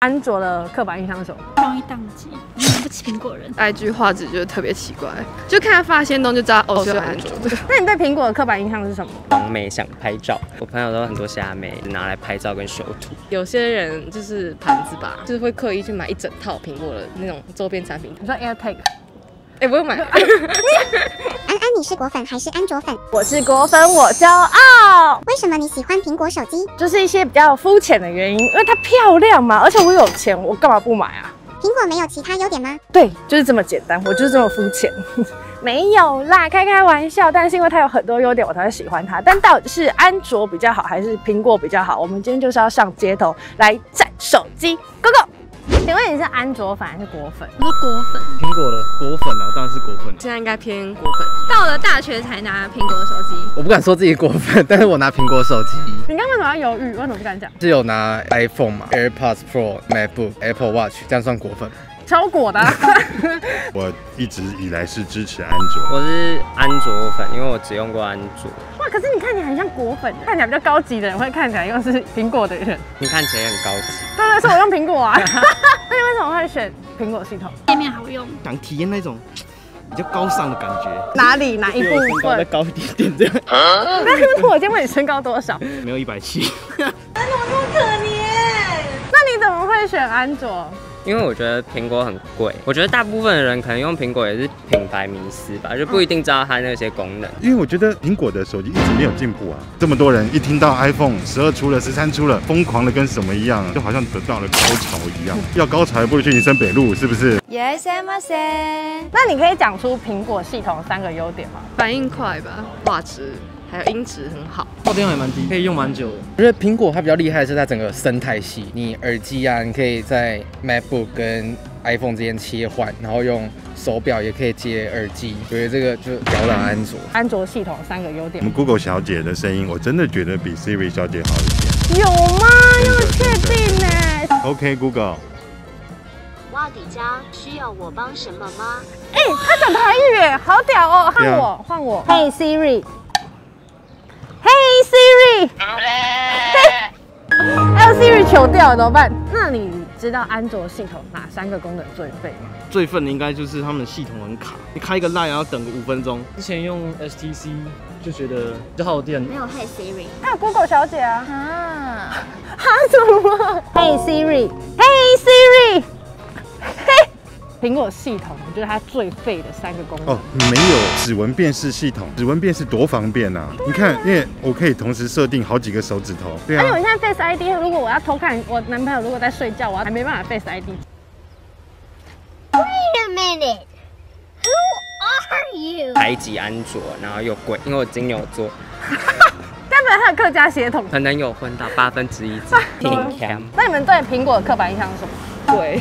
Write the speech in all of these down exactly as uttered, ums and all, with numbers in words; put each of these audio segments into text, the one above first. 安卓的刻板印象是什么？容易宕机，买不起苹果人。I G 画质就是特别奇怪，就看他发现东就知道哦是安卓的。那你对苹果的刻板印象是什么？网美想拍照，我朋友都很多虾妹拿来拍照跟修图。有些人就是盘子吧，就是会刻意去买一整套苹果的那种周边产品。你说 AirTag？ 哎，我有买。安安，你是果粉还是安卓粉？我是果粉，我骄傲。为什么你喜欢苹果手机？就是一些比较肤浅的原因，因为它漂亮嘛，而且我有钱，我干嘛不买啊？苹果没有其他优点吗？对，就是这么简单，我就是这么肤浅。没有啦，开开玩笑。但是因为它有很多优点，我才会喜欢它。但到底是安卓比较好，还是苹果比较好？我们今天就是要上街头来占手机 ，Go Go！请问你是安卓粉还是果粉？我是果粉，苹果的果粉啊，当然是果粉。现在应该偏果粉。到了大学才拿苹果的手机，我不敢说自己果粉，但是我拿苹果手机。你刚刚为什么要犹豫？为什么不敢讲？是有拿 iPhone 嘛 ，AirPods Pro、Macbook、Apple Watch， 这样算果粉？超果的、啊。我一直以来是支持安卓，我是安卓粉，因为我只用过安卓。哇，可是你看起来很像果粉，看起来比较高级的人会看起来又是苹果的人，你看起来也很高级。对对，是我用苹果啊。那你为什么会选苹果系统？界面好用，想体验那种比较高尚的感觉。哪里哪一部分？身高再高一点点这样。那是不是我先问你身高多少？没有一百七。你怎么那么可怜？那你怎么会选安卓？因为我觉得苹果很贵，我觉得大部分的人可能用苹果也是品牌迷思吧，就不一定知道它那些功能。因为我觉得苹果的手机一直没有进步啊，这么多人一听到 iPhone 十二出了、十三出了，疯狂的跟什么一样，就好像得到了高潮一样。要高潮还不如去林森北路，是不是 ？Yes, I'm a fan。那你可以讲出苹果系统三个优点吗？反应快吧，画质。还有音质很好，耗电量也蛮低，可以用蛮久的。我觉得苹果它比较厉害的是它整个生态系，你耳机啊，你可以在 Macbook 跟 iPhone 之间切换，然后用手表也可以接耳机。我觉得这个就是摇篮安卓。安卓系统三个优点。我们 Google 小姐的声音，我真的觉得比 Siri 小姐好一点。有吗？要确定呢、欸。OK Google。哇底家，需要我帮什么吗？哎、欸，他讲台语耶，好屌哦！换我，换我。Hey Siri。Hey Siri， 哎我 Siri 求掉了怎么办？那你知道安卓系统哪三个功能最废吗？最笨的应该就是他们的系统很卡，你开一个 LINE 要等个五分钟。之前用 H T C 就觉得比较耗电。没有 Hey Siri， 还有 Google 小姐啊，啊，哈什么 ？Hey Siri，Hey Siri， 嘿。苹果系统，我觉得它最废的三个功能哦，没有指纹辨识系统，指纹辨识多方便啊！你看，因为我可以同时设定好几个手指头。对啊。而且我现在 Face I D， 如果我要偷看我男朋友如果在睡觉，我还没办法 Face I D。Wait a minute, who are you？ 排挤安卓，然后又贵，因为我金牛座。根本还有客家血统，可能有混到八分之一。挺强。那你们对苹果的刻板印象是什么？贵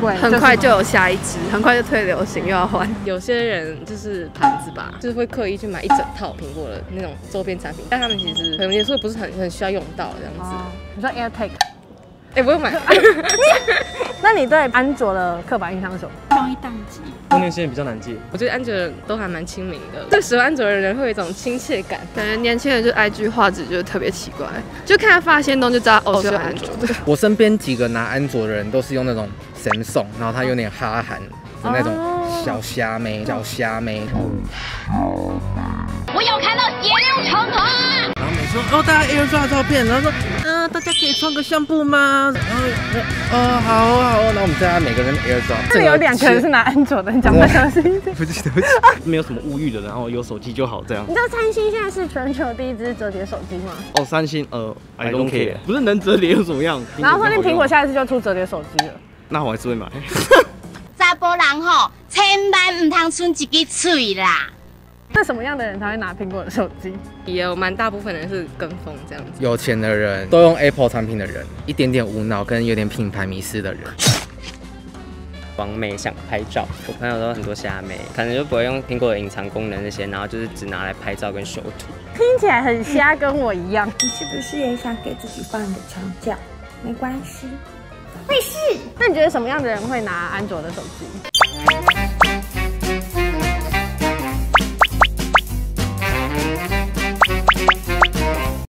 贵，很快就有下一支，很快就退流行，又要换。有些人就是盘子吧，就是会刻意去买一整套苹果的那种周边产品，但他们其实可能也说不是很很需要用到这样子。你说 AirTag？ 哎，我有买。那你对安卓的刻板印象是什么？容易宕机，充电线比较难接。我觉得安卓人都还蛮亲民的，对使用安卓的人会有一种亲切感。感觉年轻人就 I G 画质就特别奇怪，就看他发现东就知道哦是安卓的。我身边几个拿安卓的人都是用那种 Samsung， 然后他有点哈韩的那种小虾妹，小虾妹。我有看到血流成河。然后每次哦大家 AirDrop 照片，然后说嗯、呃、大家可以穿个相布吗？然后哦好哦好哦，那我们大家每个人 AirDrop。这里有两个人是拿安卓的，你讲话小心一点。不记得，没有什么物欲的，然后有手机就好这样。你知道三星现在是全球第一支折叠手机吗？哦，三星呃 I don't care， 不是能折叠又怎么样？然后说不定苹果下一次就出折叠手机了。那我还是会买。查甫人吼，千万唔通剩一支嘴啦。那什么样的人才会拿苹果的手机？也有蛮大部分人是跟风这样子，有钱的人，都用 Apple 产品的人，一点点无脑跟有点品牌迷思的人。网美想拍照，我朋友都很多虾妹，可能就不会用苹果的隐藏功能那些，然后就是只拿来拍照跟修图。听起来很瞎，跟我一样。你是不是也想给自己放个长假？没关系，会是。那你觉得什么样的人会拿安卓的手机？